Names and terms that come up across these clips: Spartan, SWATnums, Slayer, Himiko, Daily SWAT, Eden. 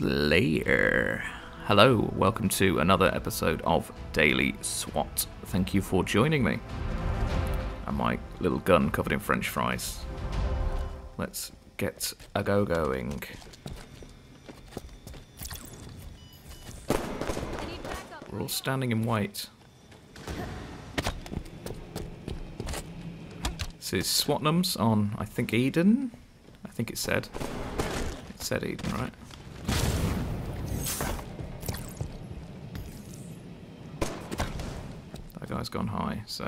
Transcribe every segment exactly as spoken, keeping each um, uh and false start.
Slayer. Hello, welcome to another episode of Daily SWAT. Thank you for joining me. And my little gun covered in french fries. Let's get a go going. We're all standing in wait. This is SWATnums on, I think, Eden. I think it said. It said Eden, right? That guy's gone high, so.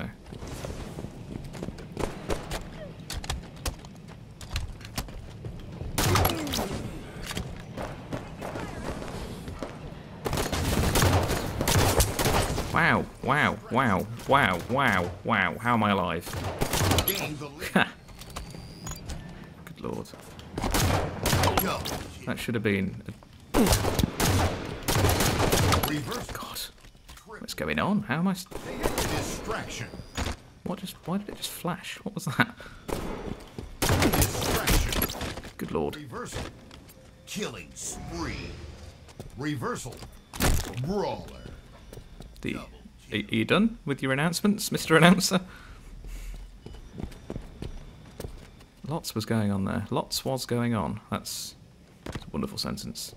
Wow, wow, wow, wow, wow, wow. How am I alive? Good lord. That should have been a... God. What's going on? How am I... Distraction. What just... Why did it just flash? What was that? Good lord. Reversal. Killing spree. Reversal. Brawler. The... Are you done with your announcements, Mister Announcer? Lots was going on there. Lots was going on. That's, that's a wonderful sentence.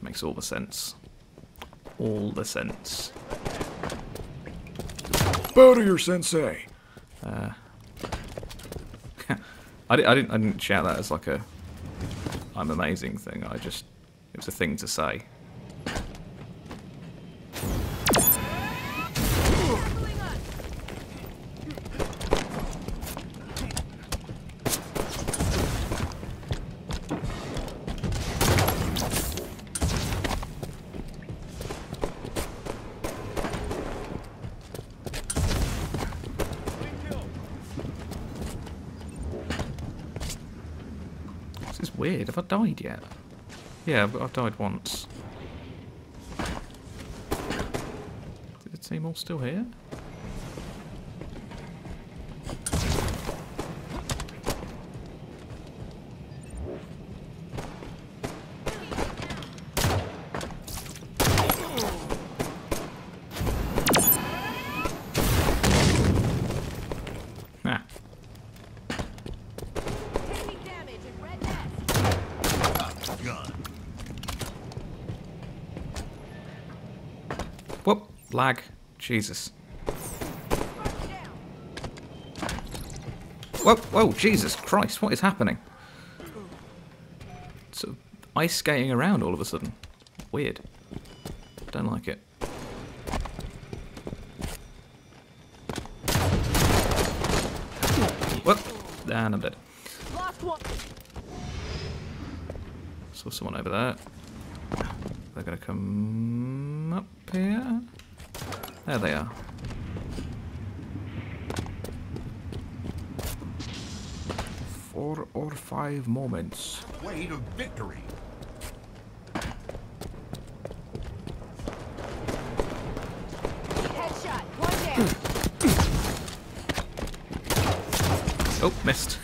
Makes all the sense. All the sense. Bow to your sensei. Uh, I, di I didn't. I didn't shout that as like a I'm amazing thing. I just it was a thing to say. This is weird. Have I died yet? Yeah, I've, I've died once. Is the team all still here? Whoop! Lag. Jesus. Whoa! Whoa! Jesus Christ! What is happening? Sort of ice skating around all of a sudden. Weird. Don't like it. Whoop! And I'm dead. Saw someone over there. They're gonna come up here. There they are. Four or five moments. Way to victory. Headshot. One down. Oh, missed.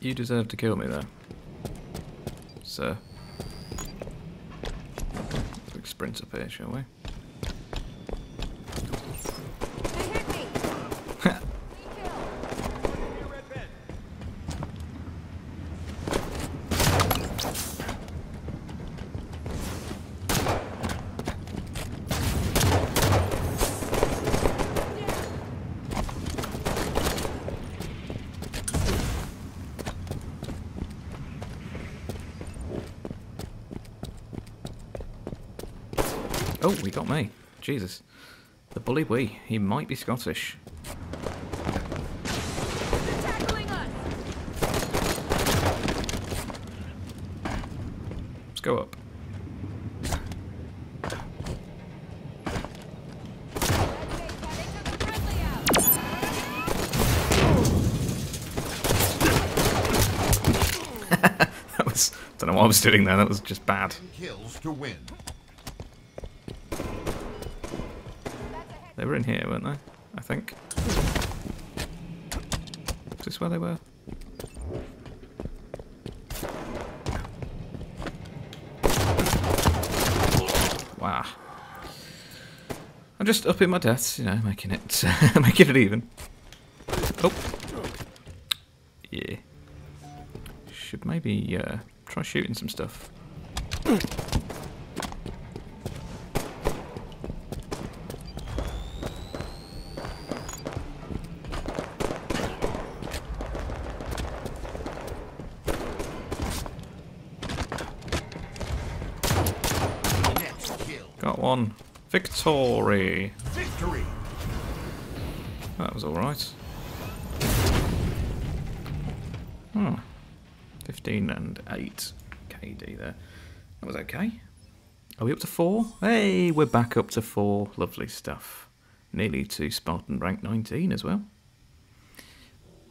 You deserve to kill me there, sir. Quick sprint up here, shall we? They hit me. Oh, he got me. Jesus. The bully wee. He might be Scottish. They're tackling us. Let's go up. That was... I don't know what I was doing there. That was just bad. Kills to win. They were in here, weren't they? I think. Is this where they were? Wow. I'm just upping my deaths, you know, making it making it even. Oh. Yeah. Should maybe uh, try shooting some stuff. Got one. Victory! Victory! That was alright. Hmm. fifteen and eight K D there. That was okay. Are we up to four? Hey, we're back up to four. Lovely stuff. Nearly to Spartan rank nineteen as well.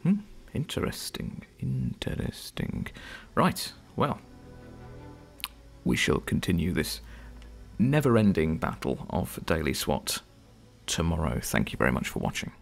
Hmm. Interesting. Interesting. Right. Well, we shall continue this never-ending battle of Daily SWAT tomorrow. Thank you very much for watching.